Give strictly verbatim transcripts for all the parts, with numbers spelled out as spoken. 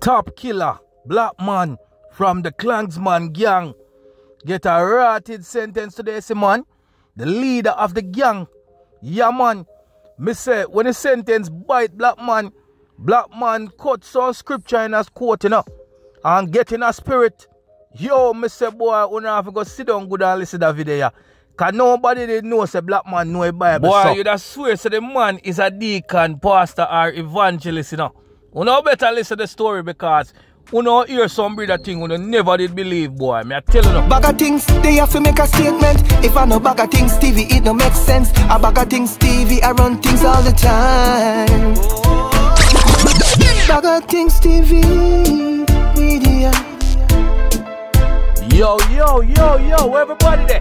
top killer, black man from the Klansman gang, get a rotted sentence today, see man. The leader of the gang. Yeah man. Me say when the sentence bite black man, black man cut some scripture in his quote, you know, and get in a spirit. Yo, me say boy, you don't have to go sit down good and listen to that video. Cause nobody did know say black man know a Bible. Boy, so you that swear so the man is a deacon, pastor or evangelist, you know. You know better listen to the story because you know hear some breed of thing you never did believe, boy. Me I tell you. No. Bag of things, they have to make a statement. If I know bag of things, T V, it don't make sense. A bag of things, T V, I run things all the time. Bag of things, T V, media. Yo, yo, yo, yo, everybody there.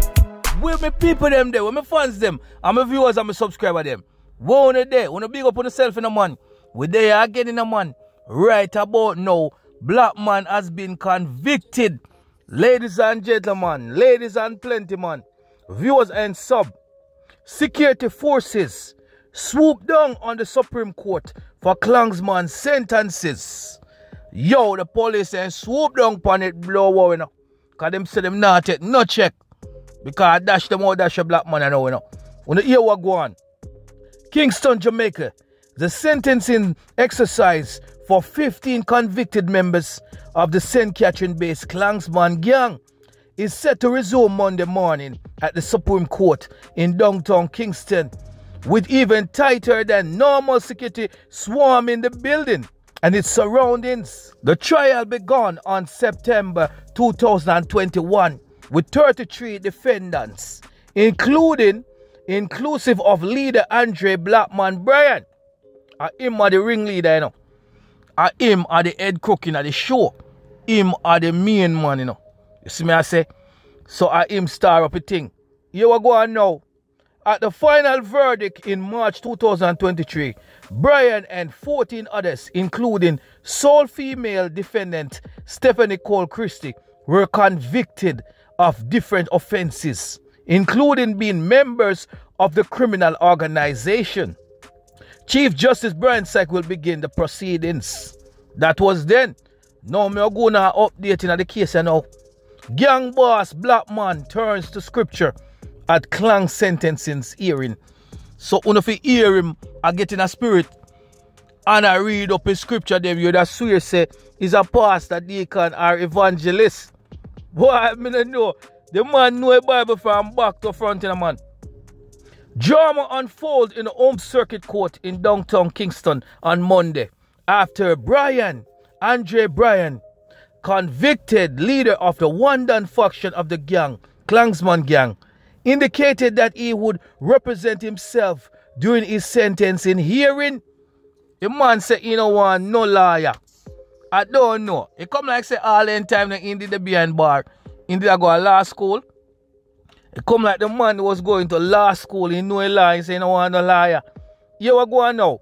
With me people them there, with me fans them, and my viewers and my subscriber them. One day, wanna big up on yourself in a man. We there again in a man. Right about now, black man has been convicted. Ladies and gentlemen, ladies and plenty man, viewers and sub, security forces swooped down on the Supreme Court for Klansman sentences. Yo, the police and swooped down upon it, blow wow, you know. Cause them say them not take no check. Because I dash them out, dash a black man I know, you know. When the ear what go on. Kingston, Jamaica. The sentencing exercise for fifteen convicted members of the Saint Catherine-based Klansman gang is set to resume Monday morning at the Supreme Court in downtown Kingston, with even tighter than normal security swarming the building and its surroundings. The trial began on September two thousand twenty-one with thirty-three defendants, including inclusive of leader Andre Blackman Bryant. A him are the ringleader, you know. A him are the head cook in the show. Him are the main man, you know. You see me I say? So a him star up a thing. Here we go on now. At the final verdict in March two thousand twenty-three, Bryan and fourteen others, including sole female defendant Stephanie Cole Christie, were convicted of different offenses, including being members of the criminal organization. Chief Justice Bryan Sykes will begin the proceedings. That was then. Now I'm going to update in the case now. Gang boss black man turns to scripture at Klang sentencing hearing. So if you hear him, I get in a spirit and I read up his scripture, then you that swear say he's a pastor, deacon or evangelist. Boy, I don't know. The man know the Bible from back to front in a man. Drama unfolds in the Home Circuit Court in downtown Kingston on Monday after Bryan, Andre Bryan, convicted leader of the Wandan faction of the gang, Klansman gang, indicated that he would represent himself during his sentencing hearing. The man said, you know what, no liar. I don't know. It come like say all in time in the behind bar. In the go to law school. It come like the man who was going to law school. He knew a lie. He said, you know what, no liar. Here we go on now.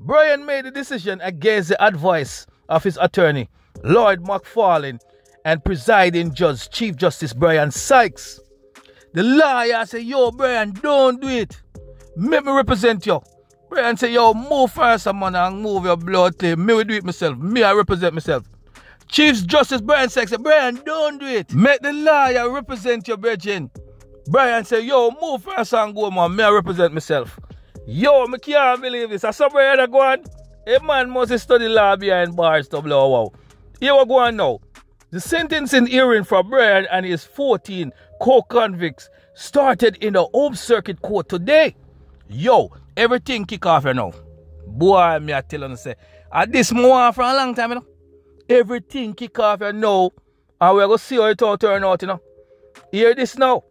Bryan made the decision against the advice of his attorney, Lloyd McFarlane, and presiding judge, Chief Justice Bryan Sykes. The liar said, yo, Bryan, don't do it. Make me represent you. Bryan said, yo, move first, man, and move your blood thing. Me will do it myself. Me, I represent myself. Chief Justice Bryan Sykes said, Bryan, don't do it. Make the liar represent your brethren. Bryan said, yo, move first and go, man. Me, I represent myself. Yo, me can't believe this. I saw Bryan that go on. A man must study law behind bars to blow wow. Here we go on now. The sentencing hearing for Bryan and his fourteen co-convicts started in the Home Circuit Court today. Yo, everything kick off here now. Boy, me I tell you, say, at this moment for a long time, you know. Everything kick off here now. And we're going to see how it all turn out, you know. Hear this now.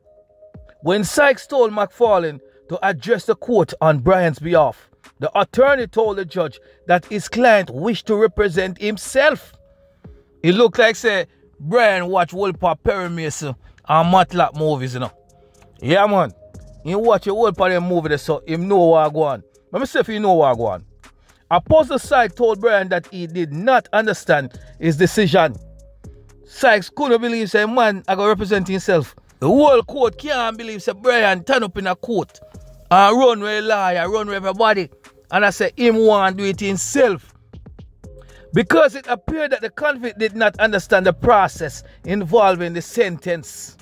When Sykes told McFarlane to address the court on Bryan's behalf, the attorney told the judge that his client wished to represent himself. It looked like, say, Bryan watch Wolpa Perrymason and Matlock movies, you know. Yeah, man. He watch a whole part of the movie, so he know what I go on. Let me see if he know what I go on. Apostle Sykes told Bryan that he did not understand his decision. Sykes couldn't believe, say, man, I go represent himself. The whole court can't believe, say, Bryan turn up in a court and run with a liar, run with everybody. And I say, him want to do it himself. because it appeared that the convict did not understand the process involving the sentence.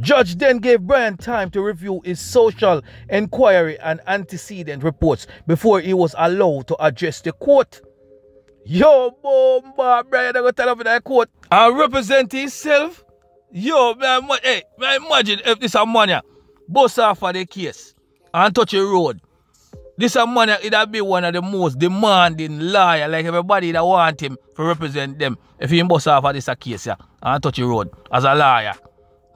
Judge then gave Bryan time to review his social inquiry and antecedent reports before he was allowed to address the court. Yo, boy, Bryan, I got to tell you that court and represent himself. Yo, man, hey, man, imagine if this a man bust off of the case and touch the road. This a man it'd be one of the most demanding liar, like everybody that want him to represent them. If he bust off of this a case yeah, and touch the road as a liar.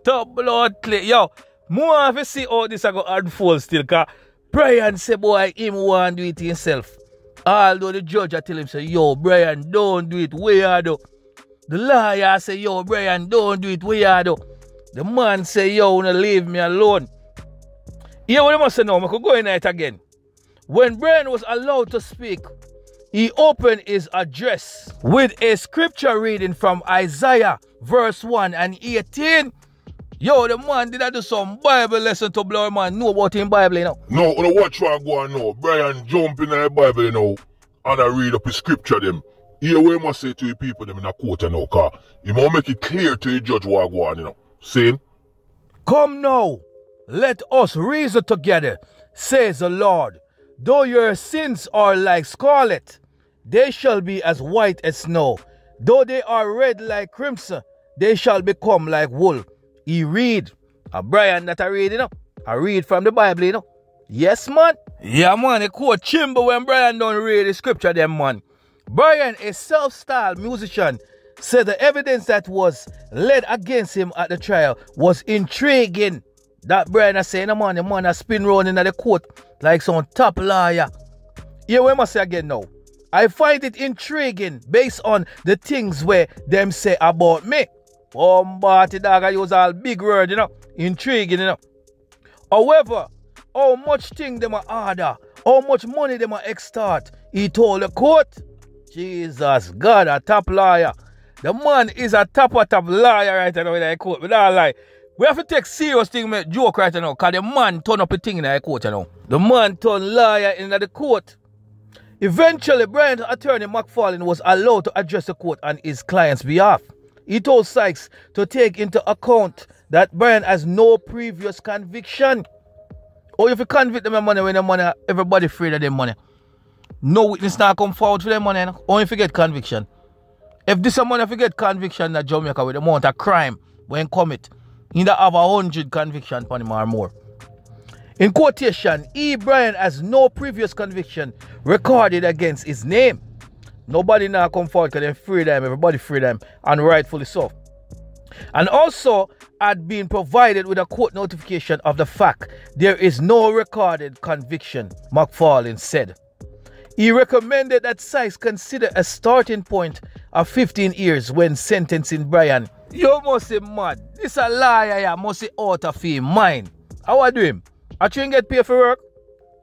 Top blood clay. Yo, more have to see how this a go unfold still, cause Bryan say boy him want do it himself. Although the judge I tell him say, yo, Bryan, don't do it. Where are do? The liar say, yo, Bryan, don't do it. Where are do? The man say, yo, no leave me alone. Yeah, what you must say now, I could go in it again. When Bryan was allowed to speak, he opened his address with a scripture reading from Isaiah verse one and eighteen. Yo, the man did I do some Bible lesson to blow man know about him Bible, you know. No, on the watch what go on now. Bryan jump in the Bible, you know, and I read up his scripture them. Here what he must say to the people them in a court and now, cause he must make it clear to the judge what go on, you know. See? Come now, let us reason together, says the Lord. Though your sins are like scarlet, they shall be as white as snow. Though they are red like crimson, they shall become like wool. He read. A Bryan that I read, you know. I read from the Bible, you know. Yes, man. Yeah, man. It quote chimba when Bryan don't read the scripture, them, man. Bryan, a self-styled musician, said the evidence that was led against him at the trial was intriguing. That Bryan is saying, no, man, the man is spin round in the court like some top liar. Here we must say again now. I find it intriguing based on the things where them say about me. Um, but the dog I use all big word, you know, intriguing, you know. However, how much thing them are order, how much money them are extort, he told the court. Jesus, God, a top liar. The man is a top of top liar right now in the court. We don't lie. We have to take serious thing, make joke right now, because the man turn up a thing in the court, you know. The man turn liar in the court. Eventually, Bryan's attorney McFarlane was allowed to address the court on his client's behalf. He told Sykes to take into account that Bryan has no previous conviction. Or if you convict them of money, when the money, everybody afraid of their money. No witness now come forward for their money. No? Only if you get conviction. If this money, if you get conviction in Jamaica with the amount of crime when commit, you either have a hundred conviction for him or more. In quotation, E. Bryan has no previous conviction recorded against his name. Nobody now come forward because they're freedom, everybody freedom, and rightfully so. And also had been provided with a court notification of the fact there is no recorded conviction, McFarlane said. He recommended that Sykes consider a starting point of fifteen years when sentencing Bryan. You must be mad. This a liar, you must be out of his mind. How I do him? I try and get paid for work.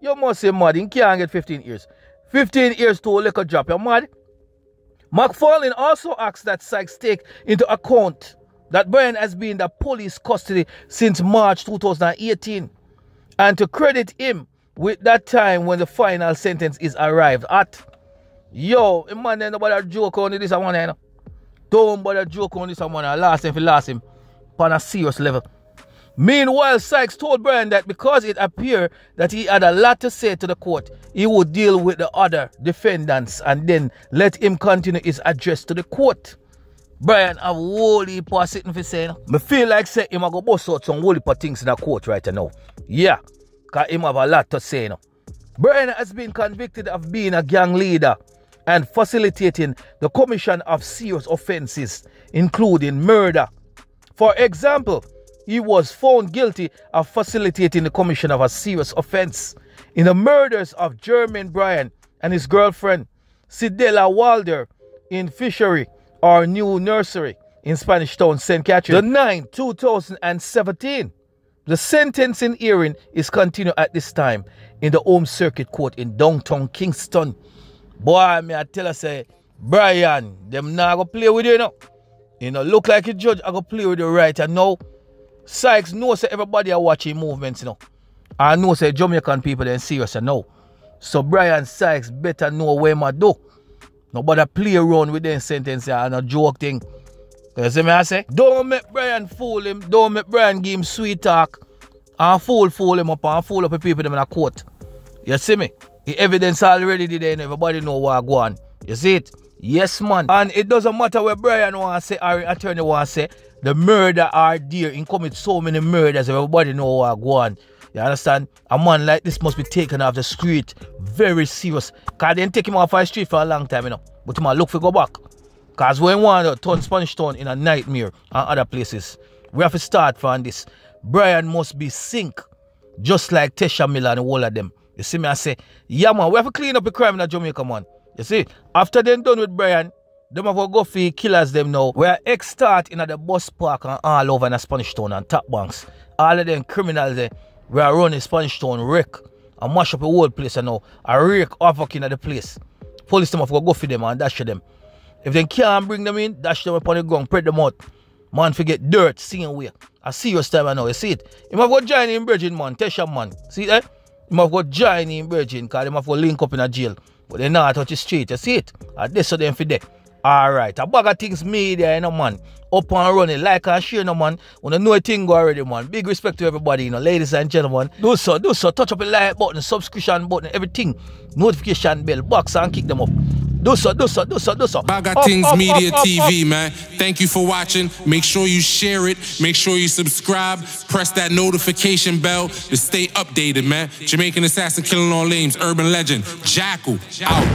You must be mad. He can't get fifteen years. fifteen years to a liquor drop, you mad? McFarlane also asked that Sykes take into account that Bryan has been in the police custody since March two thousand eighteen and to credit him with that time when the final sentence is arrived at. Yo, man, nobody joke on this one, you know. Don't bother joke on this one, I lost him if you lost him on a serious level. Meanwhile, Sykes told Bryan that because it appeared that he had a lot to say to the court, he would deal with the other defendants and then let him continue his address to the court. Bryan have a whole heap of sitting for saying, I feel like say him go bust out some whole heap of things in the court right now. Yeah, because him have a lot to say now. Bryan has been convicted of being a gang leader and facilitating the commission of serious offenses, including murder. For example, he was found guilty of facilitating the commission of a serious offense in the murders of Jermaine Bryan and his girlfriend, Sidella Walder, in Fishery, or New Nursery, in Spanish Town, Saint Catherine, the ninth, two thousand seventeen. The sentencing hearing is continued at this time in the Home Circuit Court in downtown Kingston. Boy, may I tell you, say, Bryan, them now go play with you now. You know, look like a judge, I go play with you right and now. Sykes knows that everybody are watching movements, you know. I know that Jamaican people are serious, you know. So Bryan Sykes better know where my do. Nobody play around with them sentence and a joke thing. You see me I say? Don't make Bryan fool him. Don't make Bryan give him sweet talk. And fool fool him up and fool up the people them in a court. You see me? The evidence already did and everybody know what go on. You see it? Yes, man. And it doesn't matter what Bryan wants to say or attorney wants to say. The murder are there. In commit so many murders. Everybody know what go on. You understand? A man like this must be taken off the street. Very serious. Because they didn't take him off the street for a long time, you know. But man, look for go back. Because when one uh, turn Spanish Town in a nightmare and other places, we have to start from this. Bryan must be sink, just like Tesha Miller and all of them. You see me, I say, yeah man, we have to clean up the crime in Jamaica, man. You see, after they done with Bryan, them have to go for killers them now. We are ex-start in the bus park and all over in the Spanish Town and top banks. All of them criminals there, we are running Spanish Town wreck and mash up the whole place and now. I wreck havoc in the place. Police them have to go for them and dash them. If they can't bring them in, dash them upon the ground, spread them out. Man, forget dirt, singing way. I see your time now, you see it? You must go join in Virgin, man, Tesha, man. See that? You must go join in Virgin, because they must go link up in a jail. But they not touch the street, you see it? And this so them for that. Alright, a bag of things media, you know, man. Up and running, like and share, you know, man. We don't know a thing already, man. Big respect to everybody, you know, ladies and gentlemen. Do so, do so. Touch up the like button, subscription button, everything. Notification bell, box and kick them up. Do so, do so, do so, do so. Bag of Things Media T V, man. Thank you for watching. Make sure you share it. Make sure you subscribe. Press that notification bell to stay updated, man. Jamaican assassin killing all names. Urban legend. Jackal. Out.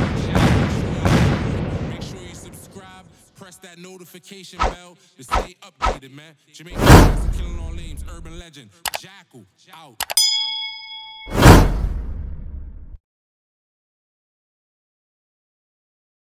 Make sure you subscribe. Press that notification bell to stay updated, man. Jamaican assassin killing all names. Urban legend. Jackal. Out.